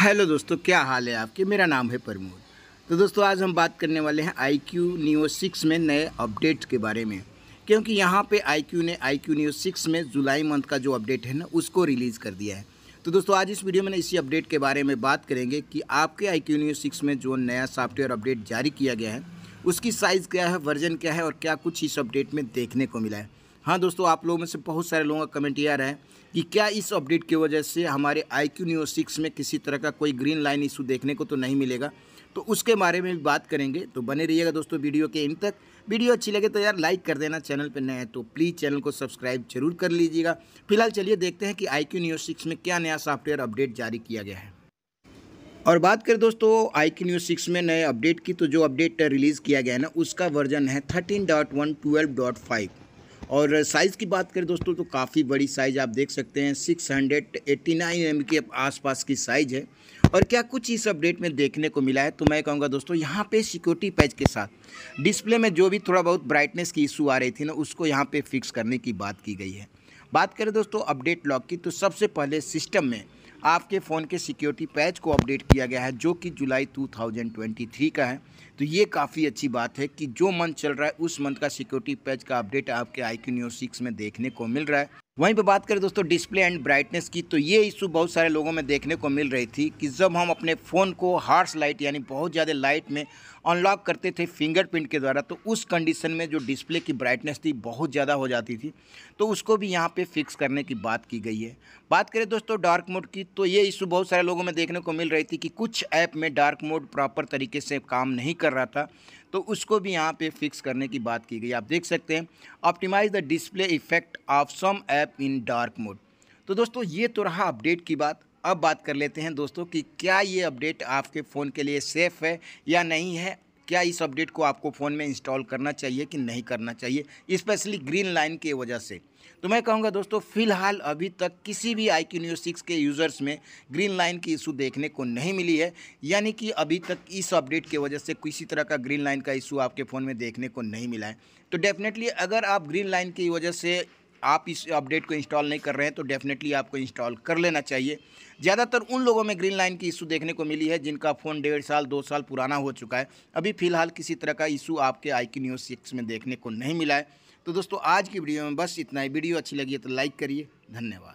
Hello दोस्तों, क्या हाल है आपके। मेरा नाम है प्रमोद। तो दोस्तों आज हम बात करने वाले हैं iQOO Neo 6 में नए अपडेट के बारे में, क्योंकि यहाँ पे iQOO ने iQOO Neo 6 में जुलाई मंथ का जो अपडेट है ना उसको रिलीज़ कर दिया है। तो दोस्तों आज इस वीडियो में इसी अपडेट के बारे में बात करेंगे कि आपके iQOO Neo 6 में जो नया सॉफ्टवेयर अपडेट जारी किया गया है उसकी साइज़ क्या है, वर्जन क्या है और क्या कुछ इस अपडेट में देखने को मिला है। हाँ दोस्तों, आप लोगों में से बहुत सारे लोगों का कमेंट ये आ रहा है कि क्या इस अपडेट की वजह से हमारे iQOO Neo 6 में किसी तरह का कोई ग्रीन लाइन इशू देखने को तो नहीं मिलेगा। तो उसके बारे में भी बात करेंगे, तो बने रहिएगा दोस्तों वीडियो के एंड तक। वीडियो अच्छी लगे तो यार लाइक कर देना, चैनल पर नए हैं तो प्लीज़ चैनल को सब्सक्राइब जरूर कर लीजिएगा। फिलहाल चलिए देखते हैं कि iQOO Neo 6 में क्या नया सॉफ्टवेयर अपडेट जारी किया गया है। और बात करें दोस्तों iQOO Neo 6 में नए अपडेट की, तो जो अपडेट रिलीज़ किया गया है ना उसका वर्जन है 13.1.12.5 और साइज़ की बात करें दोस्तों तो काफ़ी बड़ी साइज़ आप देख सकते हैं, 689 MB के आसपास की साइज़ है। और क्या कुछ इस अपडेट में देखने को मिला है, तो मैं कहूँगा दोस्तों यहाँ पे सिक्योरिटी पैच के साथ डिस्प्ले में जो भी थोड़ा बहुत ब्राइटनेस की इशू आ रही थी ना उसको यहाँ पे फिक्स करने की बात की गई है। बात करें दोस्तों अपडेट लॉक की, तो सबसे पहले सिस्टम में आपके फ़ोन के सिक्योरिटी पैच को अपडेट किया गया है जो कि जुलाई 2023 का है। तो ये काफ़ी अच्छी बात है कि जो मंथ चल रहा है उस मंथ का सिक्योरिटी पैच का अपडेट आपके iQOO Neo 6 में देखने को मिल रहा है। वहीं पे बात करें दोस्तों डिस्प्ले एंड ब्राइटनेस की, तो ये इशू बहुत सारे लोगों में देखने को मिल रही थी कि जब हम अपने फ़ोन को हार्श लाइट यानी बहुत ज़्यादा लाइट में अनलॉक करते थे फिंगरप्रिंट के द्वारा, तो उस कंडीशन में जो डिस्प्ले की ब्राइटनेस थी बहुत ज़्यादा हो जाती थी। तो उसको भी यहाँ पे फिक्स करने की बात की गई है। बात करें दोस्तों डार्क मोड की, तो ये इशू बहुत सारे लोगों में देखने को मिल रही थी कि कुछ ऐप में डार्क मोड प्रॉपर तरीके से काम नहीं कर रहा था, तो उसको भी यहाँ पे फिक्स करने की बात की गई। आप देख सकते हैं optimise the display effect of some app in dark mode. तो दोस्तों ये तो रहा अपडेट की बात। अब बात कर लेते हैं दोस्तों कि क्या ये अपडेट आपके फ़ोन के लिए सेफ़ है या नहीं है, क्या इस अपडेट को आपको फ़ोन में इंस्टॉल करना चाहिए कि नहीं करना चाहिए, स्पेशली ग्रीन लाइन की वजह से। तो मैं कहूँगा दोस्तों फ़िलहाल अभी तक किसी भी iQOO Neo 6 के यूज़र्स में ग्रीन लाइन की इशू देखने को नहीं मिली है, यानी कि अभी तक इस अपडेट की वजह से किसी तरह का ग्रीन लाइन का इशू आपके फ़ोन में देखने को नहीं मिला है। तो डेफिनेटली अगर आप ग्रीन लाइन की वजह से आप इस अपडेट को इंस्टॉल नहीं कर रहे हैं तो डेफिनेटली आपको इंस्टॉल कर लेना चाहिए। ज़्यादातर उन लोगों में ग्रीन लाइन की इशू देखने को मिली है जिनका फ़ोन 1.5 साल 2 साल पुराना हो चुका है। अभी फ़िलहाल किसी तरह का इशू आपके iQOO Neo 6 में देखने को नहीं मिला है। तो दोस्तों आज की वीडियो में बस इतना ही। वीडियो अच्छी लगी है तो लाइक करिए। धन्यवाद।